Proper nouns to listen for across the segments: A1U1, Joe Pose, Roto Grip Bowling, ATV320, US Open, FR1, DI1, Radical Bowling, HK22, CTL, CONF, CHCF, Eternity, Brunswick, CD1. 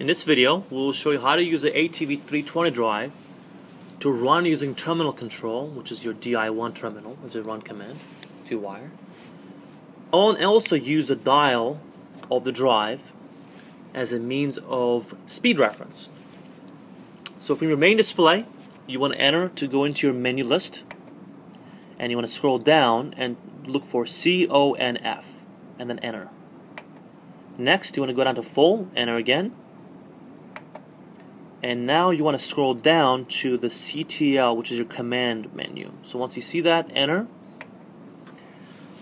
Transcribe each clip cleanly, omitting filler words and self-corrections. In this video, we will show you how to use the ATV320 drive to run using terminal control, which is your DI1 terminal as a run command, 2-wire. And also use the dial of the drive as a means of speed reference. So from your main display, you want to enter to go into your menu list, and you want to scroll down and look for CONF, and then enter. Next, you want to go down to full, enter again. And now you want to scroll down to the CTL, which is your command menu. So once you see that, enter.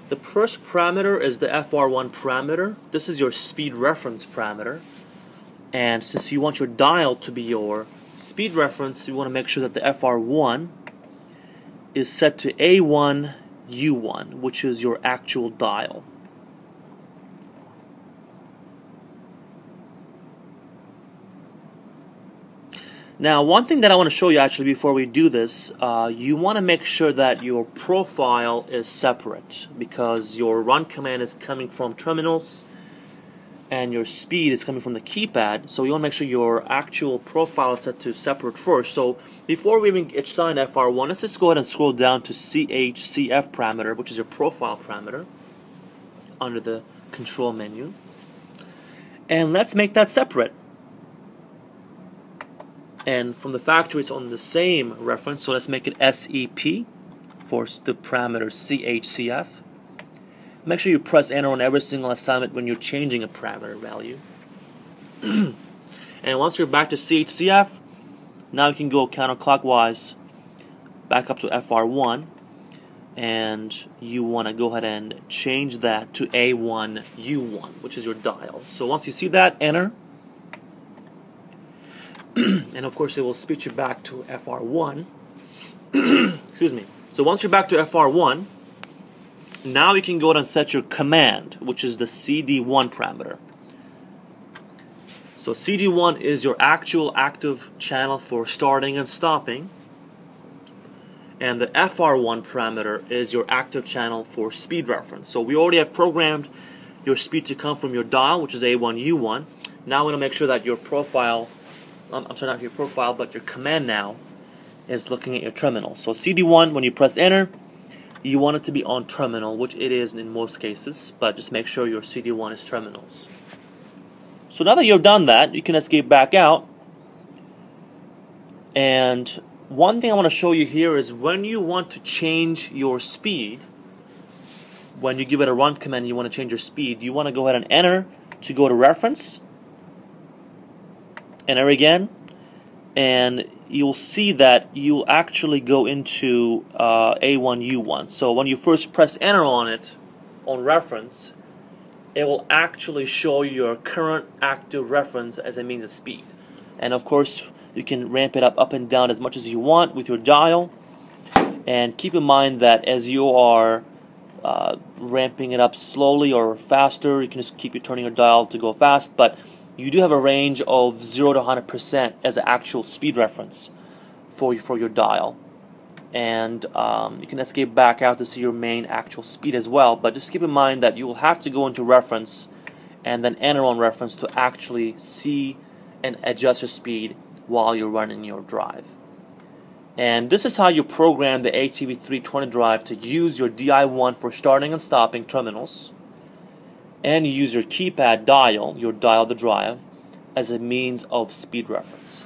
The first parameter is the FR1 parameter. This is your speed reference parameter. And since you want your dial to be your speed reference, you want to make sure that the FR1 is set to A1, U1, which is your actual dial. Now, one thing that I want to show you actually before we do this, you want to make sure that your profile is separate, because your run command is coming from terminals and your speed is coming from the keypad. So you want to make sure your actual profile is set to separate first. So before we even assign FR1, let's just go ahead and scroll down to CHCF parameter, which is your profile parameter under the control menu. And let's make that separate. And from the factory, it's on the same reference, so let's make it SEP for the parameter CHCF. Make sure you press enter on every single assignment when you're changing a parameter value. And once you're back to CHCF, now you can go counterclockwise back up to FR1, and you want to go ahead and change that to A1, U1, which is your dial. So once you see that, enter. And of course it will switch you back to FR1. Excuse me. So once you're back to FR1, now you can go ahead and set your command, which is the CD1 parameter. So CD1 is your actual active channel for starting and stopping, and the FR1 parameter is your active channel for speed reference. So we already have programmed your speed to come from your dial, which is A1, U1. Now we're going to make sure that your profile, I'm sorry, not your profile, but your command now is looking at your terminal. So CD1, when you press enter, you want it to be on terminal, which it is in most cases, but just make sure your CD1 is terminals. So now that you've done that, you can escape back out. And one thing I want to show you here is when you want to change your speed, when you give it a run command, you want to change your speed, you want to go ahead and enter to go to reference. Enter again, and you'll see that you'll actually go into A1U1. So when you first press enter on it, on reference, it will actually show your current active reference as a means of speed. And of course, you can ramp it up and down as much as you want with your dial. And keep in mind that as you are ramping it up slowly or faster, you can just keep turning your dial to go fast, but you do have a range of 0 to 100% as an actual speed reference for your dial. And you can escape back out to see your main actual speed as well, but just keep in mind that you will have to go into reference and then enter on reference to actually see and adjust your speed while you're running your drive. And this is how you program the ATV320 drive to use your DI1 for starting and stopping terminals, and you use your keypad dial, your dial of the drive, as a means of speed reference.